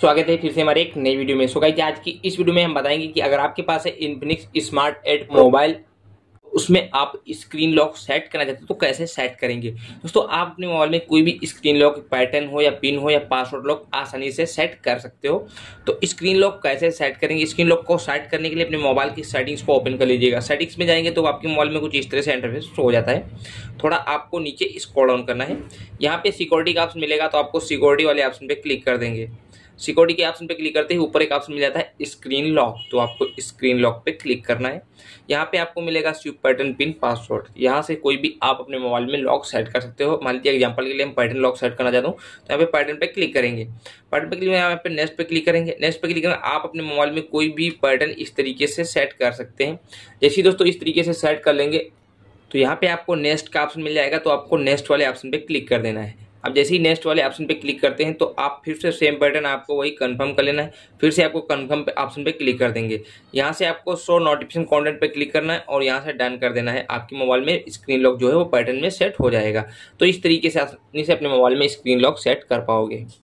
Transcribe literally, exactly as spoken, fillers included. स्वागत है फिर से हमारे एक नई वीडियो में। सो गाइस आज की इस वीडियो में हम बताएंगे कि अगर आपके पास है इन्फिनिक्स स्मार्ट एट मोबाइल, उसमें आप स्क्रीन लॉक सेट करना चाहते हो तो कैसे सेट करेंगे। दोस्तों आप अपने मोबाइल में कोई भी स्क्रीन लॉक पैटर्न हो या पिन हो या पासवर्ड लॉक आसानी से सेट कर सकते हो। तो स्क्रीन लॉक कैसे सेट करेंगे, स्क्रीन लॉक को सेट करने के लिए अपने मोबाइल की सेटिंग्स को ओपन कर लीजिएगा। सेटिंग्स में जाएंगे तो आपके मोबाइल में कुछ इस तरह से इंटरफेस हो जाता है। थोड़ा आपको नीचे स्क्रॉल डाउन करना है, यहाँ पे सिक्योरिटी का ऑप्शन मिलेगा तो आपको सिक्योरिटी वाले ऑप्शन पे क्लिक कर देंगे। सिक्योरिटी के ऑप्शन पे क्लिक करते ही ऊपर एक ऑप्शन मिल जाता है स्क्रीन लॉक, तो आपको स्क्रीन लॉक पे क्लिक करना है। यहाँ पे आपको मिलेगा स्वीप पैटर्न पिन पासवर्ड, यहाँ से कोई भी आप अपने मोबाइल में लॉक सेट कर सकते हो। मान लीजिए एग्जांपल के लिए हम पैटर्न लॉक सेट करना चाहता हूँ तो यहाँ पे पैटर्न पे क्लिक करेंगे। पैटर्न पे क्लिक, यहाँ पे नेक्स्ट पे क्लिक करेंगे। नेक्स्ट पे क्लिक करेंगे, आप अपने मोबाइल में कोई भी पैटर्न इस तरीके से सेट कर सकते हैं। जैसे दोस्तों इस तरीके से सेट कर लेंगे तो यहाँ पे आपको नेक्स्ट का ऑप्शन मिल जाएगा, तो आपको नेक्स्ट वाले ऑप्शन पे क्लिक कर देना है। अब जैसे ही नेक्स्ट वाले ऑप्शन पे क्लिक करते हैं तो आप फिर से सेम पैटर्न आपको वही कंफर्म कर लेना है। फिर से आपको कंफर्म पे ऑप्शन पे क्लिक कर देंगे। यहाँ से आपको शो नोटिफिकेशन कंटेंट पे क्लिक करना है और यहाँ से डन कर देना है। आपके मोबाइल में स्क्रीन लॉक जो है वो पैटर्न में सेट हो जाएगा। तो इस तरीके से आसानी से अपने मोबाइल में स्क्रीन लॉक सेट कर पाओगे।